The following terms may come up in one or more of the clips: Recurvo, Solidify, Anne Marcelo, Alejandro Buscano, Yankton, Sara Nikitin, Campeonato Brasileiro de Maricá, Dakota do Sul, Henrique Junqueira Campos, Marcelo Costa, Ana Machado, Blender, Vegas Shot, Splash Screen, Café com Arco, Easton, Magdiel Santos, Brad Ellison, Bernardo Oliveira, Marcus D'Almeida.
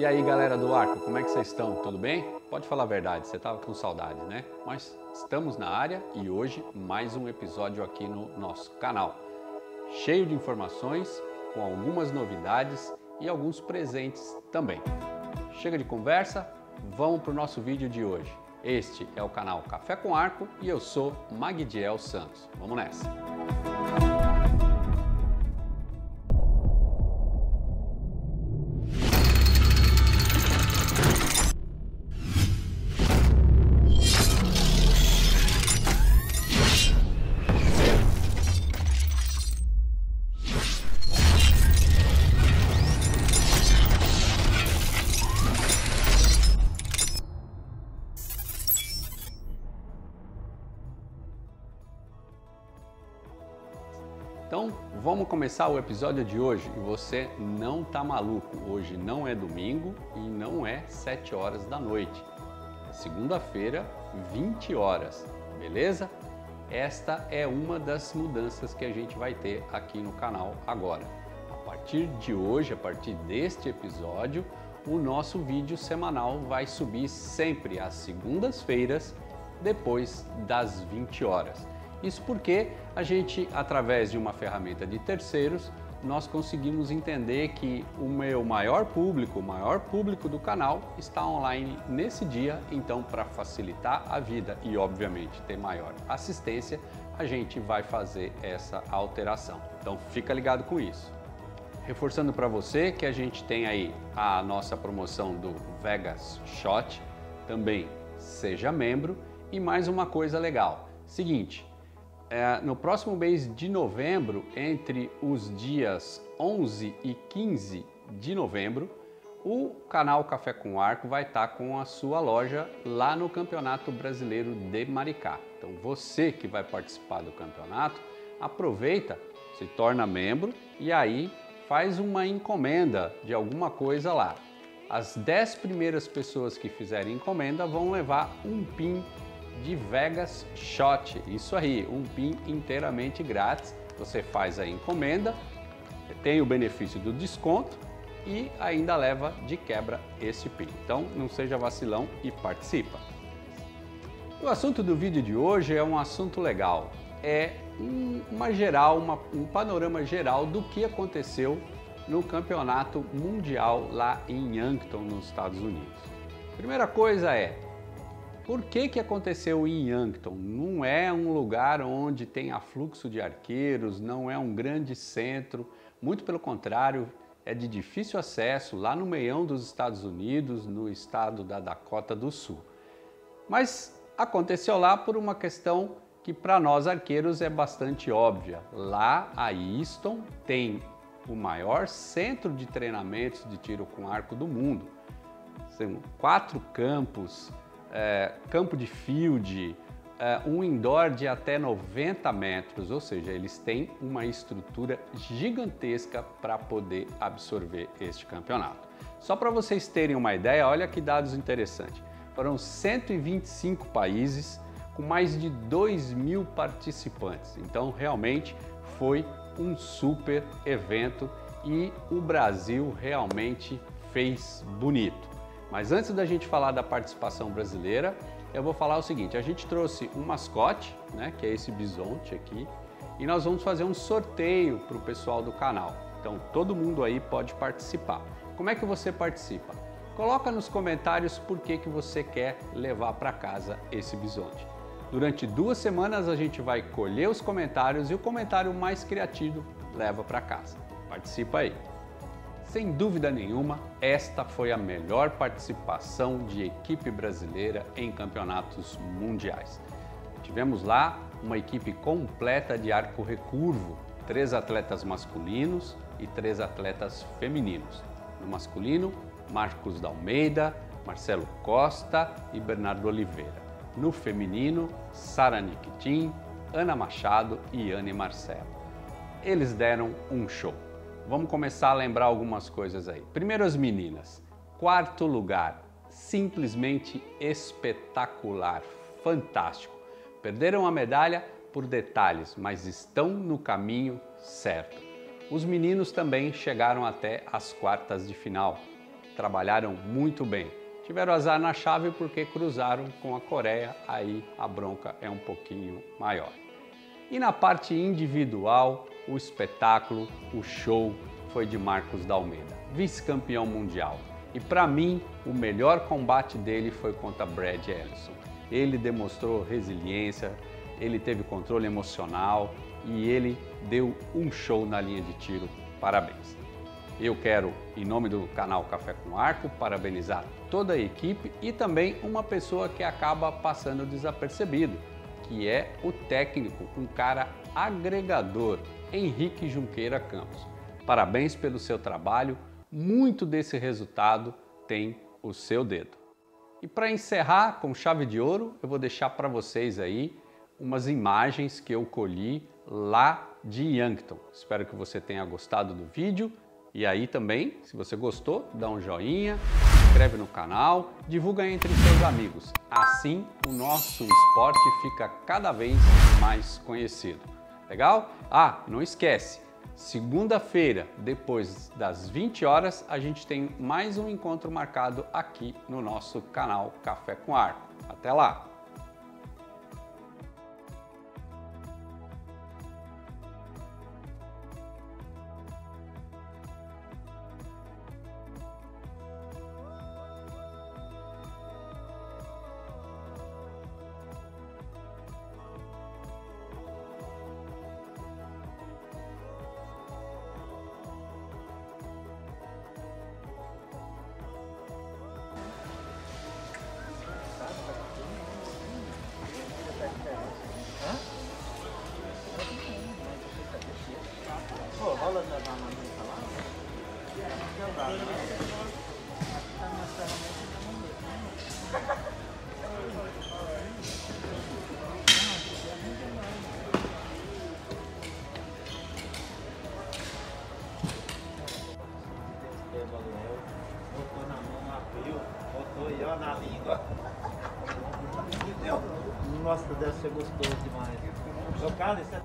E aí galera do Arco, como é que vocês estão? Tudo bem? Pode falar a verdade, você estava com saudade, né? Mas estamos na área e hoje mais um episódio aqui no nosso canal. Cheio de informações, com algumas novidades e alguns presentes também. Chega de conversa, vamos para o nosso vídeo de hoje. Este é o canal Café com Arco e eu sou Magdiel Santos. Vamos nessa! Então vamos começar o episódio de hoje e você não tá maluco, hoje não é domingo e não é 7 horas da noite, é segunda-feira, 20 horas, beleza? Esta é uma das mudanças que a gente vai ter aqui no canal agora. A partir de hoje, a partir deste episódio, o nosso vídeo semanal vai subir sempre às segundas-feiras, depois das 20 horas. Isso porque a gente, através de uma ferramenta de terceiros, nós conseguimos entender que o meu maior público do canal está online nesse dia, então para facilitar a vida e obviamente ter maior assistência, a gente vai fazer essa alteração. Então fica ligado com isso. Reforçando para você que a gente tem aí a nossa promoção do Vegas Shot, também seja membro, e mais uma coisa legal. Seguinte, no próximo mês de novembro, entre os dias 11 e 15 de novembro, o canal Café com Arco vai estar com a sua loja lá no Campeonato Brasileiro de Maricá. Então você que vai participar do campeonato, aproveita, se torna membro e aí faz uma encomenda de alguma coisa lá. As 10 primeiras pessoas que fizerem encomenda vão levar um pin de Vegas Shot, isso aí, um pin inteiramente grátis. Você faz a encomenda, tem o benefício do desconto e ainda leva de quebra esse pin. Então não seja vacilão e participa. O assunto do vídeo de hoje é um assunto legal, é um panorama geral do que aconteceu no Campeonato Mundial lá em Yankton, nos Estados Unidos. Primeira coisa é: por que aconteceu em Yankton? Não é um lugar onde tem afluxo de arqueiros, não é um grande centro, muito pelo contrário, é de difícil acesso, lá no meião dos Estados Unidos, no estado da Dakota do Sul. Mas aconteceu lá por uma questão que para nós arqueiros é bastante óbvia. Lá a Easton tem o maior centro de treinamentos de tiro com arco do mundo. São 4 campos, campo de field, um indoor de até 90 metros, ou seja, eles têm uma estrutura gigantesca para poder absorver este campeonato. Só para vocês terem uma ideia, olha que dados interessantes. Foram 125 países com mais de 2.000 participantes, então realmente foi um super evento e o Brasil realmente fez bonito. Mas antes da gente falar da participação brasileira, eu vou falar o seguinte: a gente trouxe um mascote, né, que é esse bisonte aqui, e nós vamos fazer um sorteio para o pessoal do canal. Então todo mundo aí pode participar. Como é que você participa? Coloca nos comentários por que você quer levar para casa esse bisonte. Durante 2 semanas a gente vai colher os comentários e o comentário mais criativo leva para casa. Participa aí! Sem dúvida nenhuma, esta foi a melhor participação de equipe brasileira em campeonatos mundiais. Tivemos lá uma equipe completa de arco recurvo, 3 atletas masculinos e 3 atletas femininos. No masculino, Marcus D'Almeida, Marcelo Costa e Bernardo Oliveira. No feminino, Sara Nikitin, Ana Machado e Anne Marcelo. Eles deram um show. Vamos começar a lembrar algumas coisas aí. Primeiro as meninas. 4º lugar, simplesmente espetacular, fantástico. Perderam a medalha por detalhes, mas estão no caminho certo. Os meninos também chegaram até as quartas de final. trabalharam muito bem. Tiveram azar na chave porque cruzaram com a Coreia, aí a bronca é um pouquinho maior. E na parte individual, o espetáculo, o show foi de Marcus D'Almeida, vice-campeão mundial. E para mim, o melhor combate dele foi contra Brad Ellison. Ele demonstrou resiliência, ele teve controle emocional e ele deu um show na linha de tiro. Parabéns! Eu quero, em nome do canal Café com Arco, parabenizar toda a equipe e também uma pessoa que acaba passando desapercebido, que é o técnico, um cara agregador, Henrique Junqueira Campos. Parabéns pelo seu trabalho, muito desse resultado tem o seu dedo. E para encerrar com chave de ouro, eu vou deixar para vocês aí umas imagens que eu colhi lá de Yankton. Espero que você tenha gostado do vídeo. E aí também, se você gostou, dá um joinha, se inscreve no canal, divulga entre seus amigos. Assim, o nosso esporte fica cada vez mais conhecido. Legal? Ah, não esquece, segunda-feira, depois das 20 horas, a gente tem mais um encontro marcado aqui no nosso canal Café com Arco. Até lá! Nossa, deve ser gostoso demais. Jogado, isso é...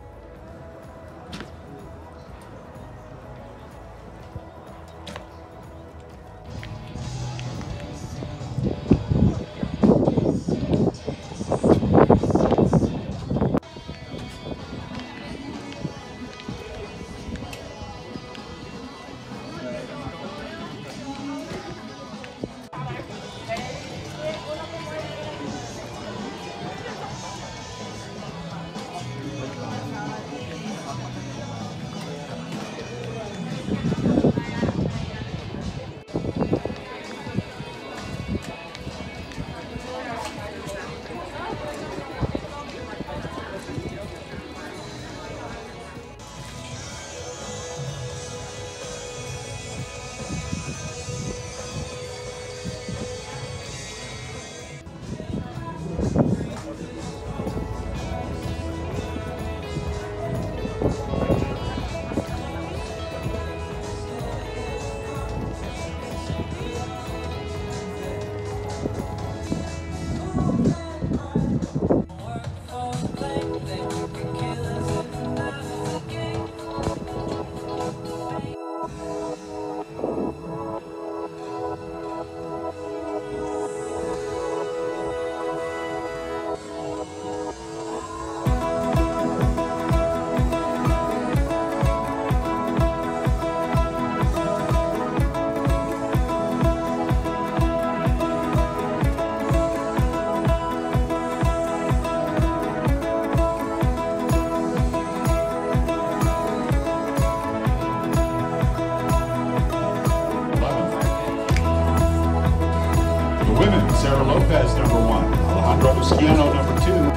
Lopez, number 1. Alejandro Buscano, number 2.